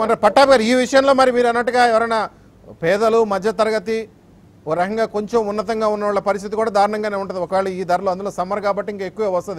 मैं पट्टाभी यह विषय में मैं एवरना पेदलू मध्य तरगति ओ रक उन्नत उन्नवा परस्थित दारणंगाने उंटदी धरल अंदर समर काबट्टी इंका वस्तु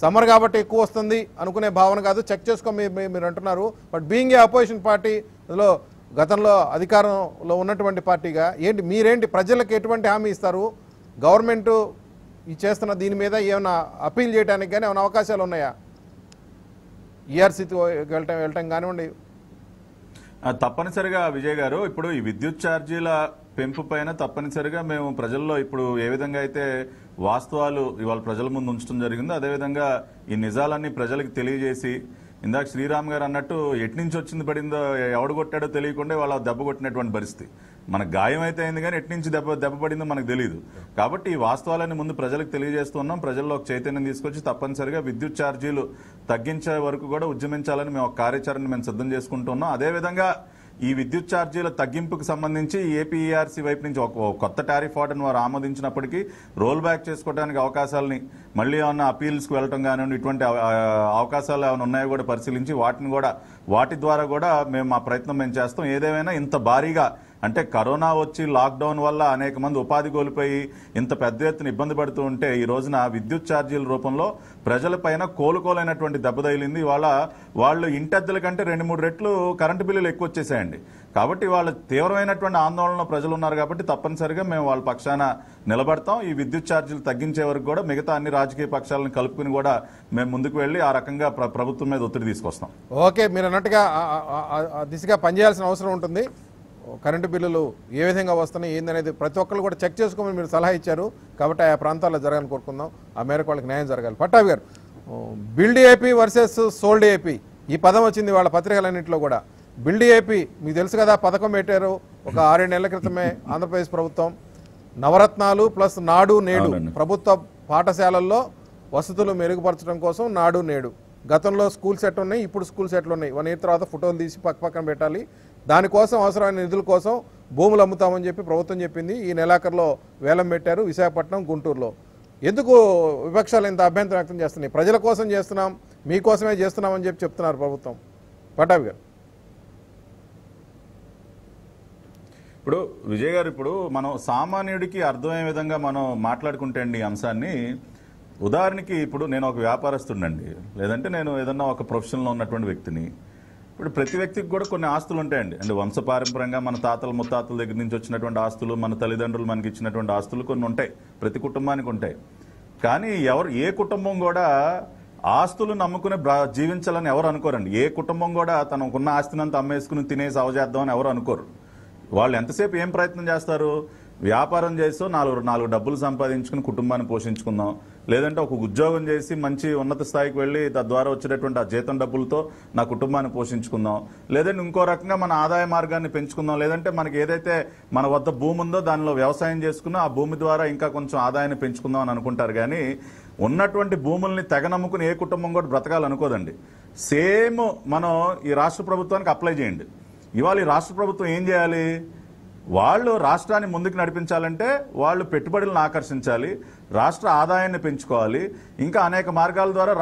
समर काबट्टी एक्कुव वस्तुंदी अनुकुने भावना कादु चेक चेसुको मीरु अंटुन्नारु but being a opposition party गतंलो अधिकारंलो उन्नटुवंटि पार्टीगा एंटि मीरेंटि प्रजलकु एटुवंटि हामी इस्तारु गवर्नमेंट ई चेस्तुन्न दीनि मीद एमैना अपील चेयडानिकि गानी एमैना अवकाशालु उन्नाया ईआरसी तो वेल्टम कानिव्वंडि తప్పనిసరిగా విజయ్ గారు ఇప్పుడు ఈ విద్యుత్ ఛార్జీల పెంపుపైన తప్పనిసరిగా మేము ప్రజల్లో ఇప్పుడు ఏ విధంగా అయితే వాస్తవాలు ఇవాల ప్రజల ముందు ఉంచడం జరిగిందో అదే విధంగా ఈ నిజాలన్నీ ప్రజలకు తెలియజేసి ఇందాక శ్రీరామ్ గారు అన్నట్టు ఎట్ నుంచి వచ్చింది పడిందో ఎవడు కొట్టాడో తెలియకుండా వాళ్ళ దెబ్బ కొట్టినటువంటి పరిస్థితి మన గాయం అయితే అయింది కానీ ఎట్ నుంచి దెబ్బ పడిందో మనకు తెలియదు కాబట్టి ఈ వాస్తవాలను ముందు ప్రజలకు తెలియజేస్తున్నాం ప్రజల్లో ఒక చైతన్యం తీసుకొచ్చి తప్పనిసరిగా విద్యుత్ ఛార్జీలు తగ్గించే వరకు కూడా ఉద్యమించాలని మేము ఒక కార్యచరణ మేము సిద్ధం చేసుకుంటున్నాం అదే విధంగా ఈ విద్యుత్ ఛార్జీల తగ్గింపుకు సంబంధించి ఏపీఆర్సీ వైపు నుంచి ఒక కొత్త టారిఫ్ ఆర్డర్ను వారు ఆమోదించినప్పటికీ రోల్ బ్యాక్ చేసుకోవడానికి అవకాశాలని మళ్ళీ ఏమైనా అపీల్స్కి వెళ్ళటం కానివ్వండి ఇటువంటి అవకాశాలు ఏమైనా ఉన్నాయో కూడా పరిశీలించి వాటి ద్వారా కూడా మేము మా ప్రయత్నం మేము చేస్తాం ఏదేమైనా ఇంత భారీగా అంటే కరోనా వచ్చి లాక్డౌన్ వల్ల అనేక మంది ఉపాధి కోల్పోయి ఇంత పెద్ద ఎత్తున ఇబ్బంది పడుతూ ఉంటే ఈ రోజున విద్యుత్ ఛార్జీల రూపంలో ప్రజలపైన కోలుకోలేనటువంటి దెబ్బ తగిలింది ఇవాళ వాళ్ళు ఇంటద్దల కంటే 2-3 రెట్లు కరెంటు బిల్లులు ఎక్కువ వచ్చేసాయండి కాబట్టి వాళ్ళ తీవ్రమైనటువంటి ఆందోళనలో ప్రజలు ఉన్నారు కాబట్టి తప్పనిసరిగా మేము వాళ్ళ పక్షాన నిలబడతాం ఈ విద్యుత్ ఛార్జీలు తగ్గించే వరకు కూడా మిగతా అన్ని రాజకీయ పక్షాలను కలుపుకుని కూడా మేము ముందుకు వెళ్ళి ఆ రకంగా ప్రభుత్వం మీద ఒత్తిడి తీసుకొస్తాం ఓకే మీరు అన్నట్టుగా దిశగా పనిచేయాల్సిన అవసరం ఉంటుంది కరెంట్ బిల్లులు ఏ విధంగా వస్తున్నాయి ఏందనేది ప్రతి ఒక్కరు కూడా చెక్ చేసుకోమని మీరు సలహా ఇచ్చారు కాబట్టి ఆ ప్రాంతాల్లో జరగాలని కోరుకుందాం ఆ మేరకు వాళ్ళకి న్యాయం జరగాలి పట్టాభి గారు build AP versus sold AP ఈ పదం వచ్చింది వాళ్ళ పత్రికలన్నింటిలో కూడా బిల్డ్ ఏపీ మీకు తెలుసు కదా పథకం పెట్టారు ఒక 6-7 నెలల క్రితమే ఆంధ్రప్రదేశ్ ప్రభుత్వం నవరత్నాలు ప్లస్ నాడు నేడు ప్రభుత్వ పాఠశాలల్లో వసతులు మెరుగుపరచడం కోసం నాడు నేడు గతంలో స్కూల్ సెట్ ఉన్నాయి ఇప్పుడు స్కూల్ సెట్లు ఉన్నాయి 1 year తర్వాత ఫోటోలు తీసి పక్కపక్కన పెట్టాలి దానికోసం అవసరమైన నిధుల కోసం భూములు అమ్ముతామని చెప్పి ప్రభుత్వం చెప్పింది ఈ నెలాఖరులో వేలం పెట్టారు విశాఖపట్నం గుంటూరులో ఎందుకు విపక్షాలు ఇంత అభ్యంతరం వ్యక్తం చేస్తున్నాయి ప్రజల కోసం చేస్తున్నాం మీకోసమే చేస్తున్నాం అని చెప్పి చెప్తున్నారు ప్రభుత్వం పట్టాభి గారు ఇప్పుడు విజయ్ గారు ఇప్పుడు మనం సామాన్యుడికి అర్థమయ్యే విధంగా మనం మాట్లాడుకుంటే అండి ఈ అంశాన్ని ఉదాహరణకి ఇప్పుడు నేను ఒక వ్యాపారస్తుడినండి లేదంటే నేను ఏదన్నా ఒక ప్రొఫెషన్లో ఉన్నటువంటి వ్యక్తిని ఇప్పుడు ప్రతి వ్యక్తికి కూడా కొన్ని ఆస్తులు ఉంటాయండి అంటే వంశపారంపరంగా మన తాతల ముత్తాతల దగ్గర నుంచి వచ్చినటువంటి ఆస్తులు మన తల్లిదండ్రులు మనకి ఇచ్చినటువంటి ఆస్తులు కొన్ని ఉంటాయి ప్రతి కుటుంబానికి ఉంటాయి కానీ ఏ కుటుంబం కూడా ఆస్తులు నమ్ముకునే జీవించాలని ఎవరు అనుకోరండి ఏ కుటుంబం కూడా తనకున్న ఆస్తిని అంతా అమ్మేసుకుని తినేసి అవజేద్దామని ఎవరు అనుకోరు వాళ్ళు ఎంతసేపు ఏం ప్రయత్నం చేస్తారు వ్యాపారం చేస్తూ నాలుగు డబ్బులు సంపాదించుకుని కుటుంబాన్ని పోషించుకుందాం లేదంటే ఒక ఉద్యోగం చేసి మంచి ఉన్నత స్థాయికి వెళ్ళి తద్వారా వచ్చేటటువంటి ఆ జీతం డబ్బులతో నా కుటుంబాన్ని పోషించుకుందాం లేదంటే ఇంకో రకంగా మన ఆదాయ మార్గాన్ని పెంచుకుందాం లేదంటే మనకి ఏదైతే మన వద్ద భూమి ఉందో దానిలో వ్యవసాయం చేసుకున్నా ఆ భూమి ద్వారా ఇంకా కొంచెం ఆదాయాన్ని పెంచుకుందాం అని అనుకుంటారు కానీ ఉన్నటువంటి భూముల్ని తెగ నమ్ముకుని ఏ కుటుంబం కూడా బ్రతకాలనుకోదండి సేమ్ మనం ఈ రాష్ట్ర ప్రభుత్వానికి అప్లై చేయండి ఇవాళ ఈ రాష్ట్ర ప్రభుత్వం ఏం చేయాలి వాళ్ళు రాష్ట్రాన్ని ముందుకు నడిపించాలంటే వాళ్ళు పెట్టుబడులను ఆకర్షించాలి రాష్ట్ర ఆదాయాన్ని పెంచుకోవాలి ఇంకా అనేక మార్గాల ద్వారా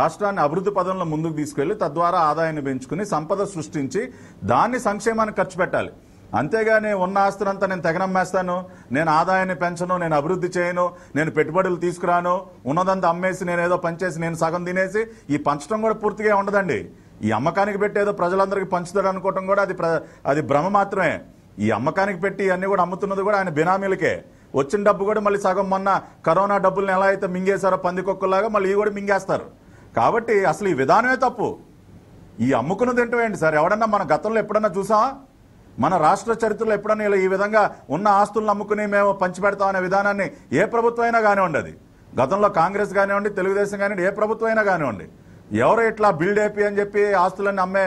రాష్ట్రాన్ని అభివృద్ధి పదంలో ముందుకు తీసుకెళ్లి తద్వారా ఆదాయాన్ని పెంచుకుని సంపద సృష్టించి దాన్ని సంక్షేమానికి ఖర్చు పెట్టాలి అంతేగాని ఉన్న ఆస్తులంతా నేను తెగనమ్మేస్తాను నేను ఆదాయాన్ని పెంచను నేను అభివృద్ధి చేయను నేను పెట్టుబడులు తీసుకురాను ఉన్నదంతా అమ్మేసి నేను ఏదో పనిచేసి నేను సగం తినేసి ఈ పంచడం కూడా పూర్తిగా ఉండదండి ఈ అమ్మకానికి పెట్టేదో ప్రజలందరికీ పంచుతాడు అనుకోవటం కూడా అది భ్రమ మాత్రమే ఈ అమ్మకానికి పెట్టి అన్నీ కూడా అమ్ముతున్నది కూడా ఆయన బినామీలకే వచ్చిన డబ్బు కూడా మళ్ళీ సగం మొన్న కరోనా డబ్బులను ఎలా అయితే మింగేశారో పందికొక్కలాగా మళ్ళీ ఇవి కూడా మింగేస్తారు కాబట్టి అసలు ఈ విధానమే తప్పు ఈ అమ్ముకున్నది ఏంటండి సార్ ఎవడన్నా మన గతంలో ఎప్పుడన్నా చూసా మన రాష్ట్ర చరిత్రలో ఎప్పుడన్నా ఇలా ఈ విధంగా ఉన్న ఆస్తులను అమ్ముకుని మేము పంచిపెడతాం అనే విధానాన్ని ఏ ప్రభుత్వం అయినా కానివ్వండి అది గతంలో కాంగ్రెస్ కానివ్వండి తెలుగుదేశం కానివ్వండి ఏ ప్రభుత్వం అయినా కానివ్వండి ఎవరు ఇట్లా బిల్డ్ ఏపీ అని చెప్పి ఆస్తులను అమ్మే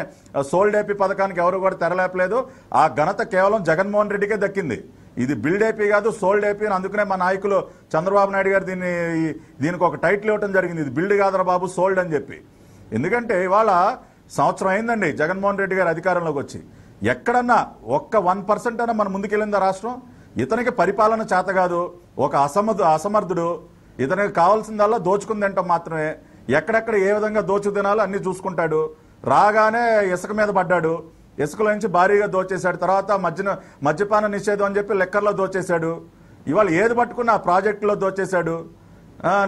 సోల్డ్ ఏపీ పథకానికి ఎవరు కూడా తెరలేపలేదు ఆ ఘనత కేవలం జగన్మోహన్ రెడ్డికే దక్కింది ఇది బిల్డ్ ఏపీ కాదు సోల్డ్ ఏపీ అని అందుకనే మా నాయకులు చంద్రబాబు నాయుడు గారు దీనికి ఒక టైటిల్ ఇవ్వడం జరిగింది ఇది బిల్డ్ కాదురా బాబు సోల్డ్ అని చెప్పి ఎందుకంటే ఇవాళ సంవత్సరం అయిందండి జగన్మోహన్ రెడ్డి గారు అధికారంలోకి వచ్చి ఎక్కడన్నా ఒక్క 1% అన్నా మనం ముందుకెళ్ళిందా రాష్ట్రం ఇతనికి పరిపాలన చేత కాదు ఒక అసమర్థుడు ఇతనికి కావాల్సిందల్లా దోచుకుందంట మాత్రమే ఎక్కడెక్కడ ఏ విధంగా దోచు దినాలో అన్నీ చూసుకుంటాడు రాగానే ఇసుక మీద పడ్డాడు, ఇసుకలోంచి భారీగా దోచేశాడు. తర్వాత మద్యపాన నిషేధం అని చెప్పి లెక్కర్లో దోచేశాడు. ఇవాళ ఏది పట్టుకున్నా ప్రాజెక్టులో దోచేశాడు.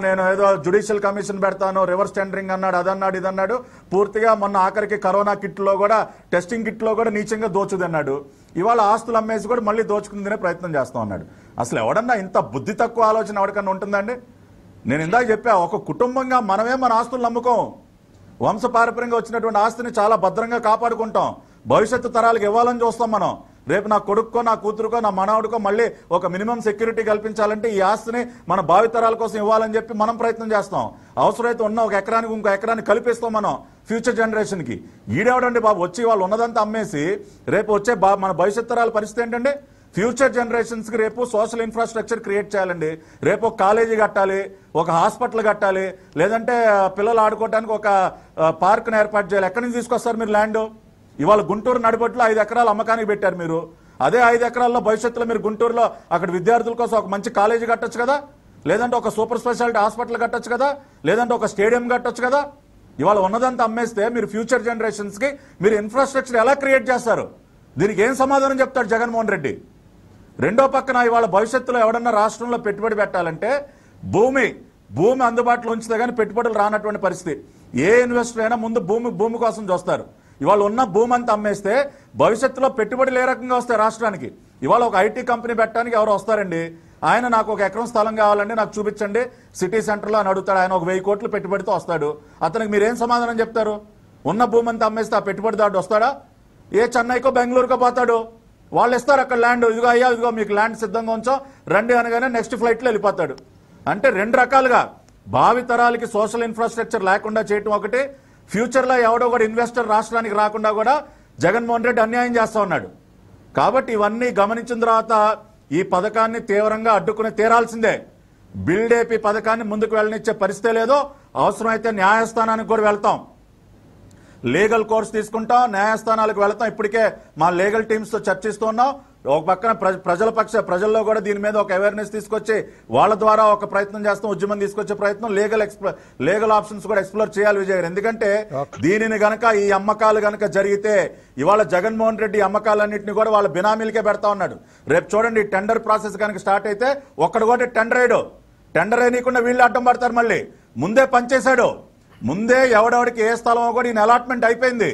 నేను ఏదో జ్యుడిషియల్ కమిషన్ పెడతాను, రివర్స్ టెండరింగ్ అన్నాడు, అదన్నాడు, ఇదన్నాడు. పూర్తిగా మొన్న ఆఖరికి కరోనా కిట్లో కూడా, టెస్టింగ్ కిట్లో కూడా నీచంగా దోచుదన్నాడు. ఇవాళ ఆస్తులు అమ్మేసి కూడా మళ్ళీ దోచుకుందనే ప్రయత్నం చేస్తాం అన్నాడు. అసలు ఎవడన్నా ఇంత బుద్ధి తక్కువ ఆలోచన ఎవరికన్నా ఉంటుందండి? నేను ఇందాక చెప్పా, ఒక కుటుంబంగా మనమే మన ఆస్తులు నమ్ముకోం. వంశపారపర్యంగా వచ్చినటువంటి ఆస్తిని చాలా భద్రంగా కాపాడుకుంటాం. భవిష్యత్తు తరాలకు ఇవ్వాలని చూస్తాం మనం. రేపు నా కొడుక్కో, నా కూతురుకో, నా మనవడికో మళ్ళీ ఒక మినిమం సెక్యూరిటీ కల్పించాలంటే ఈ ఆస్తిని మన భావితరాల కోసం ఇవ్వాలని చెప్పి మనం ప్రయత్నం చేస్తాం. అవసరమైతే ఉన్న ఒక ఎకరానికి ఇంకో ఎకరాన్ని కల్పిస్తాం మనం ఫ్యూచర్ జనరేషన్కి. ఈడేవడండి బాబు వచ్చి వాళ్ళు ఉన్నదంతా అమ్మేసి రేపు వచ్చే మన భవిష్యత్తు తరాల పరిస్థితి ఏంటండి? ఫ్యూచర్ జనరేషన్స్కి రేపు సోషల్ ఇన్ఫ్రాస్ట్రక్చర్ క్రియేట్ చేయాలండి. రేపు ఒక కాలేజీ కట్టాలి, ఒక హాస్పిటల్ కట్టాలి, లేదంటే పిల్లలు ఆడుకోవడానికి ఒక పార్క్ను ఏర్పాటు చేయాలి. ఎక్కడి నుంచి తీసుకొస్తారు మీరు ల్యాండ్? ఇవాళ గుంటూరు నడిపట్లో 5 ఎకరాలు అమ్మకానికి పెట్టారు మీరు. అదే 5 ఎకరాల్లో భవిష్యత్తులో మీరు గుంటూరులో అక్కడ విద్యార్థుల కోసం ఒక మంచి కాలేజీ కట్టొచ్చు కదా, లేదంటే ఒక సూపర్ స్పెషాలిటీ హాస్పిటల్ కట్టొచ్చు కదా, లేదంటే ఒక స్టేడియం కట్టొచ్చు కదా. ఇవాళ ఉన్నదంతా అమ్మేస్తే మీరు ఫ్యూచర్ జనరేషన్స్కి మీరు ఇన్ఫ్రాస్ట్రక్చర్ ఎలా క్రియేట్ చేస్తారు? దీనికి ఏం సమాధానం చెప్తాడు జగన్మోహన్ రెడ్డి? రెండో పక్కన ఇవాళ భవిష్యత్తులో ఎవడన్నా రాష్ట్రంలో పెట్టుబడి పెట్టాలంటే భూమి అందుబాటులో ఉంచితే కానీ పెట్టుబడులు రానటువంటి పరిస్థితి. ఏ ఇన్వెస్టర్ అయినా ముందు భూమి కోసం చూస్తారు. ఇవాళ ఉన్న భూమి అంతా అమ్మేస్తే భవిష్యత్తులో పెట్టుబడులు ఏ రకంగా వస్తాయి రాష్ట్రానికి? ఇవాళ ఒక ఐటీ కంపెనీ పెట్టడానికి ఎవరు వస్తారండి? ఆయన నాకు 1 ఎకరం స్థలం కావాలండి, నాకు చూపించండి సిటీ సెంటర్లో అని అడుగుతాడు. ఆయన ఒక 1000 కోట్లు పెట్టుబడితో వస్తాడు. అతనికి మీరేం సమాధానం చెప్తారు? ఉన్న భూమి అంతా అమ్మేస్తే ఆ పెట్టుబడిదారుడు వస్తాడా? ఏ చెన్నైకో బెంగళూరుకో పోతాడు. వాళ్ళు ఇస్తారు అక్కడ ల్యాండ్, ఇదిగో అయ్యా, ఇదిగో మీకు ల్యాండ్ సిద్ధంగా ఉంచాం రండి అనగానే నెక్స్ట్ ఫ్లైట్లో వెళ్ళిపోతాడు. అంటే 2 రకాలుగా భావితరాలకి సోషల్ ఇన్ఫ్రాస్ట్రక్చర్ లేకుండా చేయటం ఒకటి, ఫ్యూచర్లో ఎవడో కూడా ఇన్వెస్టర్ రాష్ట్రానికి రాకుండా కూడా జగన్మోహన్ రెడ్డి అన్యాయం చేస్తూ ఉన్నాడు. కాబట్టి ఇవన్నీ గమనించిన తర్వాత ఈ పథకాన్ని తీవ్రంగా అడ్డుకుని తీరాల్సిందే. బిల్డేపీ పథకాన్ని ముందుకు వెళ్ళనిచ్చే పరిస్థితే లేదో. అవసరమైతే న్యాయస్థానానికి కూడా వెళ్తాం, లీగల్ కోర్స్ తీసుకుంటాం, న్యాయస్థానాలకు వెళతాం. ఇప్పటికే మా లీగల్ టీమ్స్తో చర్చిస్తూ ఉన్నాం. ఒక పక్కన ప్రజల్లో కూడా దీని మీద ఒక అవేర్నెస్ తీసుకొచ్చి వాళ్ళ ద్వారా ఒక ప్రయత్నం చేస్తాం, ఉద్యమం తీసుకొచ్చే ప్రయత్నం. లీగల్ ఆప్షన్స్ కూడా ఎక్స్ప్లోర్ చేయాలి విజయ్ గారు. ఎందుకంటే దీనిని గనక, ఈ అమ్మకాలు గనక జరిగితే ఇవాళ జగన్మోహన్ రెడ్డి అమ్మకాలన్నింటినీ కూడా వాళ్ళ బినామీలకే పెడతా ఉన్నాడు. రేపు చూడండి, టెండర్ ప్రాసెస్ కనుక స్టార్ట్ అయితే ఒక్కడు కూడా టెండర్ వేయకుండా వీళ్ళు అడ్డం పడతారు. మళ్ళీ ముందే పనిచేశాడు, ముందే ఎవడెవడికి ఏ స్థలమో కూడా ఈయన అలాట్మెంట్ అయిపోయింది.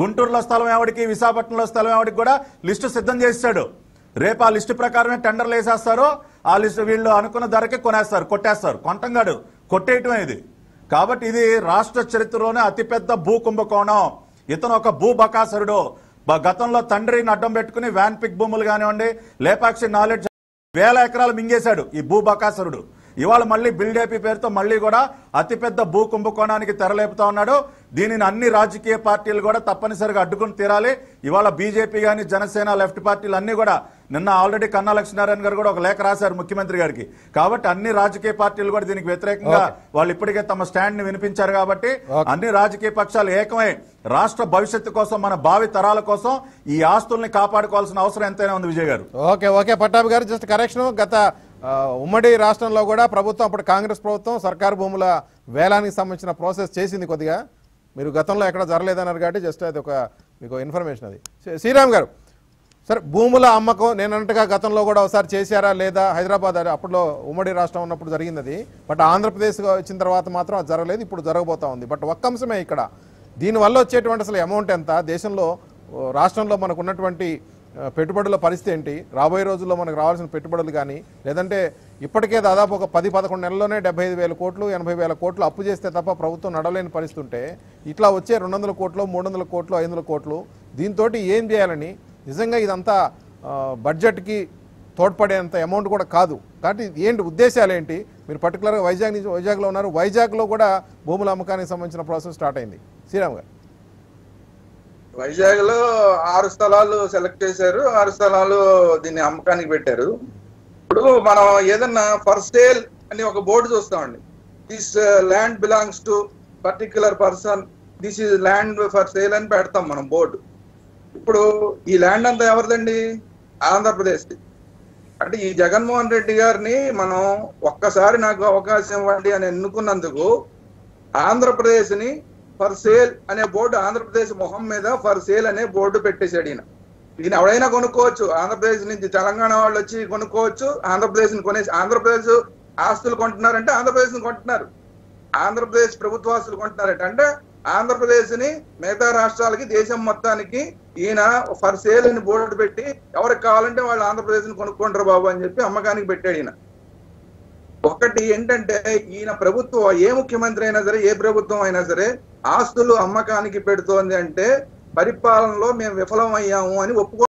గుంటూరులో స్థలం ఎవడికి, విశాఖపట్నంలో స్థలం ఎవడికి కూడా లిస్టు సిద్ధం చేస్తాడు. రేపు ఆ లిస్టు ప్రకారమే టెండర్లు వేసేస్తారు. ఆ లిస్టు వీళ్ళు అనుకున్న ధరకే కొట్టేస్తారు. కొంటంగాడు కొట్టేయటమే ఇది. కాబట్టి ఇది రాష్ట్ర చరిత్రలోనే అతిపెద్ద భూ కుంభకోణం. ఇతను ఒక భూ బకాసురుడు. గతంలో తండ్రిని అడ్డం పెట్టుకుని వ్యాన్ పిక్ భూములు కానివ్వండి, లేపాక్షి నాలెడ్జ్ 1000 ఎకరాలు మింగేశాడు ఈ భూ బకాసురుడు. ఇవాళ మళ్ళీ బిల్డేపీ పేరుతో మళ్ళీ కూడా అతిపెద్ద భూ కుంభకోణానికి తెరలేపుతా ఉన్నాడు. దీనిని అన్ని రాజకీయ పార్టీలు కూడా తప్పనిసరిగా అడ్డుకుని తీరాలి. ఇవాళ బీజేపీ కానీ, జనసేన, లెఫ్ట్ పార్టీలు అన్నీ కూడా నిన్న ఆల్రెడీ కన్నా లక్ష్మీనారాయణ గారు కూడా ఒక లేఖ రాశారు ముఖ్యమంత్రి గారికి. కాబట్టి అన్ని రాజకీయ పార్టీలు కూడా దీనికి వ్యతిరేకంగా వాళ్ళు ఇప్పటికే తమ స్టాండ్ ని వినిపించారు. కాబట్టి అన్ని రాజకీయ పక్షాలు ఏకమై రాష్ట్ర భవిష్యత్తు కోసం, మన భావి తరాల కోసం ఈ ఆస్తుల్ని కాపాడుకోవాల్సిన అవసరం ఎంతైనా ఉంది విజయ్ గారు. ఓకే ఓకే పట్టాభి గారు, జస్ట్ కరెక్షన్. గత ఉమ్మడి రాష్ట్రంలో కూడా ప్రభుత్వం, అప్పుడు కాంగ్రెస్ ప్రభుత్వం సర్కారు భూముల వేలానికి సంబంధించిన ప్రాసెస్ చేసింది కొద్దిగా. మీరు గతంలో ఎక్కడ జరగలేదన్నారు కాబట్టి జస్ట్ అది ఒక మీకు ఇన్ఫర్మేషన్. అది శ్రీరామ్ గారు, సరే భూముల అమ్మకం నేను అన్నట్టుగా గతంలో కూడా ఒకసారి చేశారా లేదా? హైదరాబాద్ అప్పట్లో ఉమ్మడి రాష్ట్రం ఉన్నప్పుడు జరిగింది అది. బట్ ఆంధ్రప్రదేశ్ వచ్చిన తర్వాత మాత్రం అది జరగలేదు, ఇప్పుడు జరగబోతా ఉంది. బట్ ఒక్క అంశమే ఇక్కడ, దీనివల్ల వచ్చేటువంటి అసలు అమౌంట్ ఎంత, దేశంలో రాష్ట్రంలో మనకు ఉన్నటువంటి పెట్టుబడుల పరిస్థితి ఏంటి, రాబోయే రోజుల్లో మనకు రావాల్సిన పెట్టుబడులు కానీ, లేదంటే ఇప్పటికే దాదాపు ఒక 10-11 నెలల్లోనే 75,000 కోట్లు, 80,000 కోట్లు అప్పు చేస్తే తప్ప ప్రభుత్వం నడవలేని పరిస్థితి ఉంటే, ఇట్లా వచ్చే 200 కోట్లు, 300 కోట్లు, 500 కోట్లు దీంతో ఏం చేయాలని? నిజంగా ఇదంతా బడ్జెట్కి తోడ్పడేంత అమౌంట్ కూడా కాదు. కాబట్టి ఏంటి ఉద్దేశాలు ఏంటి? మీరు పర్టికులర్గా వైజాగ్లో ఉన్నారు. వైజాగ్లో కూడా భూముల అమ్మకానికి సంబంధించిన ప్రాసెస్ స్టార్ట్ అయింది. శ్రీరామ్ గారు, వైజాగ్ లో 6 స్థలాలు సెలెక్ట్ చేశారు, 6 స్థలాలు దీన్ని అమ్మకానికి పెట్టారు. ఇప్పుడు మనం ఏదన్నా ఫర్ సేల్ అని ఒక బోర్డు చూస్తామండి. This land belongs to particular person, this is land for sale అని పెడతాం మనం బోర్డు. ఇప్పుడు ఈ ల్యాండ్ అంతా ఎవరిదండి? ఆంధ్రప్రదేశ్. అంటే ఈ జగన్మోహన్ రెడ్డి గారిని మనం ఒక్కసారి నాకు అవకాశం ఇవ్వండి అని ఎన్నుకున్నందుకు ఆంధ్రప్రదేశ్ని ఫర్ సేల్ అనే బోర్డు ఆంధ్రప్రదేశ్ మొహం మీద ఫర్ సేల్ అనే బోర్డు పెట్టేశాడు. ఈయన ఎవడైనా కొనుక్కోవచ్చు, ఆంధ్రప్రదేశ్ నుంచి తెలంగాణ వాళ్ళు వచ్చి కొనుక్కోవచ్చు, ఆంధ్రప్రదేశ్ని కొనేసి ఆంధ్రప్రదేశ్ ఆస్తులు కొంటున్నారంటే ఆంధ్రప్రదేశ్ని కొంటున్నారు, ఆంధ్రప్రదేశ్ ప్రభుత్వ ఆస్తులు కొంటున్నారంటే అంటే ఆంధ్రప్రదేశ్ని మిగతా రాష్ట్రాలకి దేశం మొత్తానికి ఈయన ఫర్ సేల్ అని బోర్డు పెట్టి ఎవరికి కావాలంటే వాళ్ళు ఆంధ్రప్రదేశ్ని కొనుక్కుంటారు బాబు అని చెప్పి అమ్మకానికి పెట్టాడు. ఈయన ఒకటి ఏంటంటే ఈయన ప్రభుత్వం ఏ ముఖ్యమంత్రి అయినా సరే ఏ ప్రభుత్వం అయినా సరే ఆస్తులు అమ్మకానికి పెడుతోంది అంటే పరిపాలనలో మేము విఫలం అయ్యాము అని ఒప్పుకో